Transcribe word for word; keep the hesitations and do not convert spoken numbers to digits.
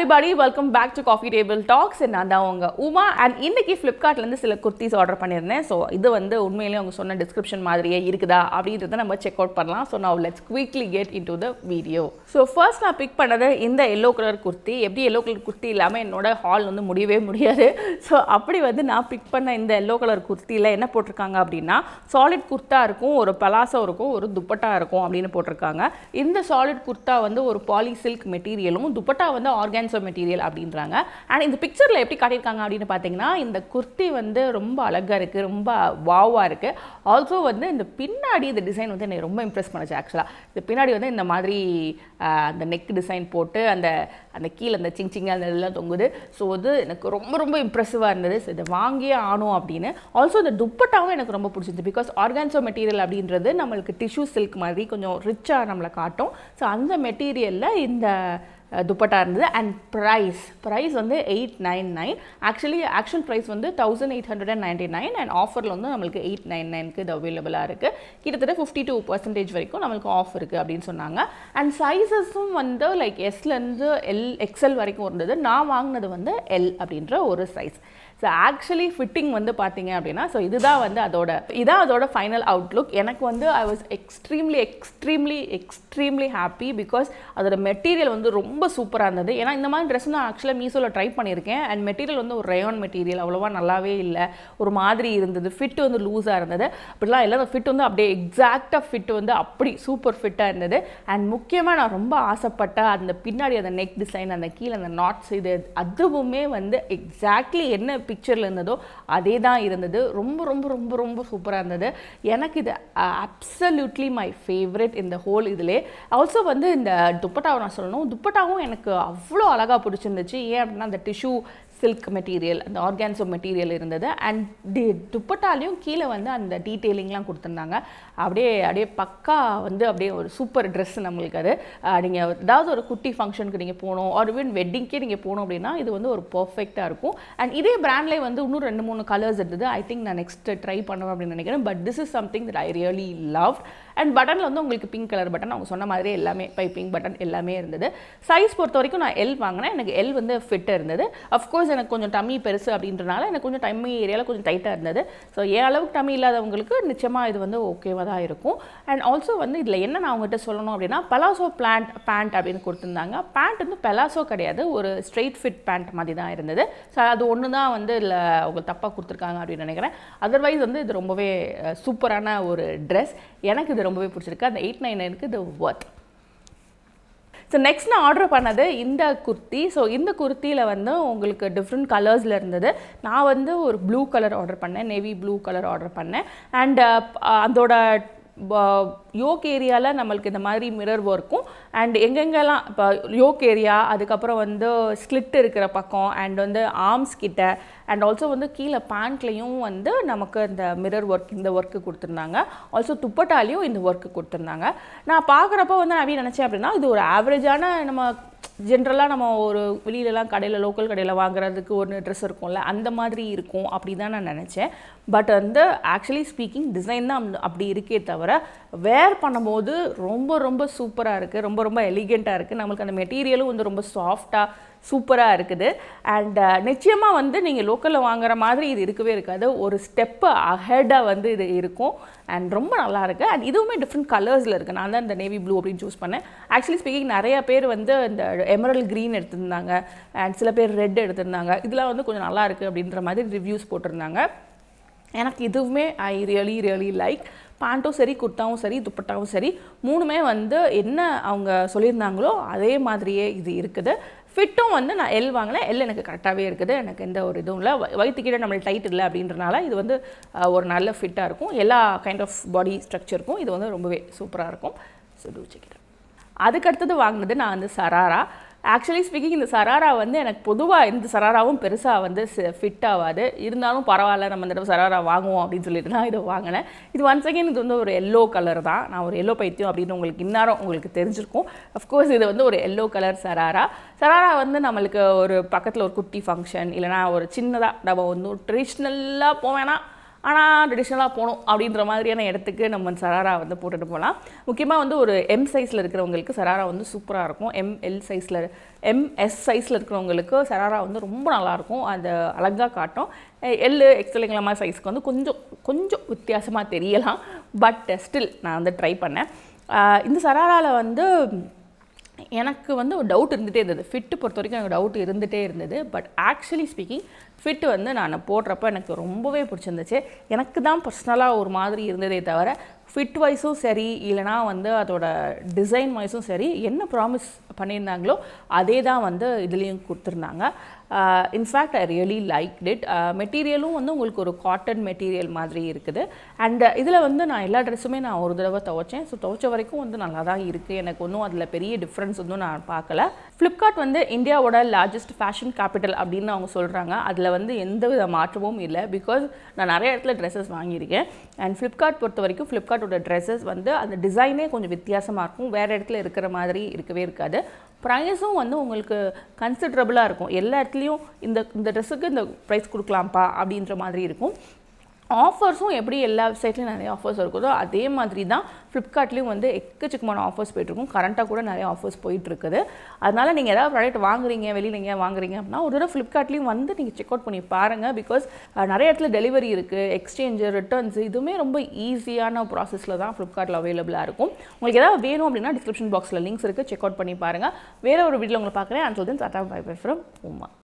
everybody, welcome back to Coffee Table Talks. And I'm Uma and I Flipkart kurtis order. So this is the description check out. So now let's quickly get into the video. So first I picked this yellow color kurti. Every yellow color kurti illama haul undu mudiyave mudiyadhu. So appadi vande na pick panna inda yellow color kurti la enna potrukanga appadina solid kurta irukum, oru palasa irukum, oru dupatta irukum appadinu potrukanga. Inda solid kurta vande oru poly silk materialum, dupatta vande organza material abdinranga. And in the picture la eppadi kaatirukaanga abdinu pathina inda kurti vande romba alaga irukku, romba wow ah irukku. Also vande inda pinnadi the design vande enna romba impress panachu actually. The pinnadi vande inda madri the neck design potu and the and the keel and the ching ching and ella thongudhu. So adu enakku romba romba impressive ah irundhathu. So idu vaangiye aanu abdinu. Also the dupatta va enakku romba pidichirundhu because organza material abdinradhu namalku tissue silk mari konjam rich ah namla kaatum. So andha material la inda Uh, dupatta and price price on the eight ninety-nine, actually actual price on the eighteen ninety-nine and offer on the eight ninety-nine available fifty-two percentage offer and sizes on the like S and L X L L size. So actually fitting வந்து பாத்தீங்க அப்படினா so இதுதான் வந்து அதோட இதான் அதோட final Outlook. எனக்கு வந்து I was extremely extremely extremely happy because அதோட மெட்டீரியல் வந்து ரொம்ப சூப்பரா இருந்தது. ஏனா இந்த மாதிரி Dress நான் actually மீசோல ட்ரை பண்ணிருக்கேன் and மெட்டீரியல் வந்து ஒரு rayon மெட்டீரியல் அவ்வளவா நல்லாவே இல்ல, ஒரு மாதிரி இருந்தது. ஃபிட் வந்து லூசா இருந்தது. அப்படிலாம் இல்ல, அந்த ஃபிட் வந்து அப்படியே எக்ஸாக்ட்டா ஃபிட் வந்து அப்படி சூப்பர் ஃபிட்டா இருந்தது. And முக்கியமா நான் ரொம்ப ஆசைப்பட்ட அந்த பின்னாடி அந்த neck design அந்த கீழ அந்த knots இது அதுவுமே வந்து exactly என்ன picture la irundhado adhe dhaan irundhadu romba romba romba romba super ah irundhadu enakku idu absolutely my favorite in the whole idile. Also vandu inda dupatta na solnu dupattavum enakku avlo alaga pidichirunduchu yen appadina the tissue silk material and organza material irundhadu and dupattaliyum keela vanda and detailing la kuduthundanga avadiye avadiye pakka vanda avadiye or super dress namalukku adu neenga edavadhu or kutti function ku neenga ponom or even wedding ku neenga ponom appadina idu vanda or perfect ah irukum and idhe brand la vanda innu rendu moonu colors irundhadu. I think na next try pannuva appadinu nenikiren but this is something that I really loved. And button la vanda ungalku pink color button avanga sonna maadhiri ellame piping button ellame irundhadu. Size portha varaikum na L vaangana enakku L vanda fit irundhadu. Of course I have a tummy perusu அப்படின்றனால எனக்கு கொஞ்சம் tummy ஏரியால கொஞ்சம் டைட்டா இருந்தது. So ஏ அளவுக்கு tummy இல்லாதவங்களுக்கு நிச்சயமா இது வந்து ஓகேவா தான் இருக்கும். And also வந்து இதுல என்ன நான் உங்ககிட்ட சொல்லணும் அப்படினா பலாசோ பிளான்ட் pant அப்படினு கொடுத்திருந்தாங்க. Pant வந்து பலாசோ கிடையாது, ஒரு ஸ்ட்ரைட் ஃபிட் pant மாதிரி தான் இருந்தது. சோ அது ஒண்ணு தான் வந்து உங்க தப்பா கொடுத்திருக்காங்க அப்படி நினைக்கிறேன். अदरवाइज வந்து இது ரொம்பவே சூப்பரான ஒரு Dress. எனக்கு இது ரொம்பவே பிடிச்சிருக்கு. அந்த eight ninety-nine க்கு இது worth. So next na order pannadhu inda kurti. So inda kurti la vandu ungalku different colors la irundhathu. Na vandu or blue color order panna, navy blue color order panna and uh, adoda uh, yoke area la namalku indha mari mirror work and engengala yoke area adukapra vandu slit irukra pakkam and vandu arms kitta and also vandu keela pant layum vandu namakku indha mirror work indha work kuduthiranga. Also dupattaliyum indha work kuduthiranga. Na paakrappa vandu navi nenachen appadina idu or average ana nama generally நம்ம ஒரு வெளியில எல்லாம் கடையில local கடையில வாங்குறதுக்கு ஒரு Dress இருக்கும்ல அந்த மாதிரி இருக்கும் அப்படி தான் நான் நினைச்சேன். பட் அந்த actually speaking design தான் அப்படி இருக்கே தவிர wear பண்ணும்போது ரொம்ப ரொம்ப சூப்பரா இருக்கு, ரொம்ப ரொம்ப எலிகண்டா இருக்கு. நமக்கு அந்த மெட்டீரியலும் வந்து ரொம்ப சாஃப்ட்டா சூப்பரா இருக்குது. And நிச்சயமா வந்து நீங்க லோக்கல்ல வாங்குற மாதிரி இது இருக்கவே இருக்காது, ஒரு ஸ்டெப் அஹெடா வந்து இது இருக்கும் and ரொம்ப நல்லா இருக்கு. And இதுவுமே different colors ல இருக்கு. நான் தான் இந்த navy blue அப்படி choose பண்ணேன். Actually speaking நிறைய பேர் வந்து இந்த emerald green எடுத்துட்டாங்க and சில பேர் red எடுத்துட்டாங்க. இதெல்லாம் வந்து கொஞ்சம் நல்லா இருக்கு அப்படின்ற மாதிரி ரிவ்யூஸ் போட்டுருந்தாங்க. எனக்கு இதுவுமே I really really like. பாண்டும் சரி குர்த்தாவும் சரி துப்பட்டாவும் சரி மூணுமே வந்து என்ன அவங்க சொல்லியிருந்தாங்களோ அதே மாதிரியே இது இருக்குது. ஃபிட்டும் வந்து நான் எல் வாங்கினேன், எல் எனக்கு கரெக்டாகவே இருக்குது. எனக்கு எந்த ஒரு இதுவும் இல்லை, வயிற்றுக்கிட்ட நம்மளுக்கு டைட் இல்லை அப்படின்றனால இது வந்து ஒரு நல்ல ஃபிட்டாக இருக்கும். எல்லா கைண்ட் ஆஃப் பாடி ஸ்ட்ரக்சருக்கும் இது வந்து ரொம்பவே சூப்பராக இருக்கும். So do check it out. அதுக்கடுத்தது வாங்கினது நான் வந்து சராரா. ஆக்சுவலி ஸ்பீக்கிங் இந்த சராரா வந்து எனக்கு பொதுவாக இந்த சராராவும் பெருசாக வந்து ஃபிட் ஆகாது, இருந்தாலும் பரவாயில்ல நம்ம இந்த தடவை சராரா வாங்குவோம் அப்படின்னு சொல்லிட்டு தான் இதை வாங்கினேன். இது ஒன் செகண்ட் இது வந்து ஒரு எல்லோ கலர் தான். நான் ஒரு எல்லோ பைத்தியம் அப்படின்னு உங்களுக்கு இந்நேரம் உங்களுக்கு தெரிஞ்சிருக்கும். அஃப்கோர்ஸ் இது வந்து ஒரு எல்லோ கலர் சராரா. சராரா வந்து நம்மளுக்கு ஒரு பக்கத்தில் ஒரு குட்டி ஃபங்க்ஷன் இல்லைனா ஒரு சின்னதாக நம்ம வந்து ட்ரெடிஷ்னலாக போவேன்னா ஆனால் ட்ரெடிஷ்னலாக போகணும் அப்படின்ற மாதிரியான இடத்துக்கு நம்ம சராரா வந்து போட்டுட்டு போகலாம். முக்கியமாக வந்து ஒரு எம் சைஸில் இருக்கிறவங்களுக்கு சராரா வந்து சூப்பராக இருக்கும். எம்எல் சைஸில் எம்எஸ் சைஸில் இருக்கிறவங்களுக்கு சராரா வந்து ரொம்ப நல்லாயிருக்கும், அந்த அழகாக காட்டும். எல் எக்ஸலிங்கிற மாதிரி சைஸ்க்கு வந்து கொஞ்சம் கொஞ்சம் வித்தியாசமாக தெரியலாம், பட் ஸ்டில் நான் வந்து ட்ரை பண்ணேன். இந்த சராராவில் வந்து எனக்கு வந்து ஒரு டவுட் இருந்துகிட்டே இருந்தது. ஃபிட்டு பொறுத்த வரைக்கும் எனக்கு டவுட் இருந்துகிட்டே இருந்தது. பட் ஆக்சுவலி ஸ்பீக்கிங் ஃபிட்டு வந்து நான் போடுறப்ப எனக்கு ரொம்பவே பிடிச்சிருந்துச்சு. எனக்கு தான் பர்சனலாக ஒரு மாதிரி இருந்ததே தவிர ஃபிட் வைஸும் சரி, இல்லைனா வந்து அதோட டிசைன் வைஸும் சரி, என்ன ப்ராமிஸ் பண்ணியிருந்தாங்களோ அதே தான் வந்து இதுலேயும் கொடுத்துருந்தாங்க. In fact I really like it. மெட்டீரியலும் வந்து உங்களுக்கு ஒரு காட்டன் மெட்டீரியல் மாதிரி இருக்குது. அண்ட் இதில் வந்து நான் எல்லா ட்ரெஸ்ஸுமே நான் ஒரு தடவை துவைச்சேன். ஸோ துவைச்ச வரைக்கும் வந்து நல்லா தான் இருக்குது. எனக்கு ஒன்றும் அதில் பெரிய டிஃப்ரென்ஸ் ஒன்றும் நான் பார்க்கல. ஃப்ளிப்கார்ட் வந்து இந்தியாவோட லார்ஜஸ்ட் ஃபேஷன் கேபிட்டல் அப்படின்னு அவங்க சொல்கிறாங்க. அதில் வந்து எந்த வித மாற்றமும் இல்லை. பிகாஸ் நான் நிறைய இடத்துல ட்ரெஸ்ஸஸ் வாங்கியிருக்கேன். அண்ட் ஃப்ளிப்கார்ட் பொறுத்த வரைக்கும் ஃப்ளிப்கார்ட்டோட ட்ரெஸ்ஸஸ் வந்து அந்த டிசைனே கொஞ்சம் வித்தியாசமாக இருக்கும், வேறு இடத்துல இருக்கிற மாதிரி இருக்கவே இருக்காது. ப்ரைஸும் வந்து உங்களுக்கு கன்சிடரபுளாக இருக்கும். எல்லா இடத்துலையும் இந்த இந்த ட்ரெஸ்ஸுக்கு இந்த ப்ரைஸ் கொடுக்கலாம்ப்பா அப்படின்ற மாதிரி இருக்கும். ஆஃபர்ஸும் எப்படி எல்லா வெப்சைட்லேயும் நிறைய ஆஃபர்ஸ் இருக்குதோ அதே மாதிரி தான் ஃப்ளிப்கார்ட்லேயும் வந்து எக்கச்சக்கமான ஆஃபர்ஸ் போய்ட்டுருக்கும். கரண்ட்டாக கூட நிறைய ஆஃபர்ஸ் போயிட்டுருக்குது. அதனால் நீங்கள் ஏதாவது ப்ராடக்ட் வாங்குறீங்க, வெளியில் எங்கேயா வாங்குறீங்க அப்படின்னா ஒரு தடவை ஃப்ளிப்கார்ட்லேயும் வந்து நீங்கள் செக் அவுட் பண்ணி பாருங்கள். பிகாஸ் நிறைய இடத்துல டெலிவரி இருக்குது, எக்ஸ்சேஞ்சு, ரிட்டர்ன்ஸு, இதுவுமே ரொம்ப ஈஸியான ப்ராசஸில் தான் ஃப்ளிப்கார்ட்டில் அவைலபிளாக இருக்கும். உங்களுக்கு ஏதாவது வேணும் அப்படின்னா டிஸ்கிரிப்ஷன் பாக்ஸில் லிங்க்ஸ் இருக்குது, செக் அவுட் பண்ணி பாருங்கள். வேறு ஒரு வீடியோவில் உங்களை பார்க்குறேன். அண்ட் சொல்லுங்கள், டாடா, பை பை ஃப்ரம் உமா.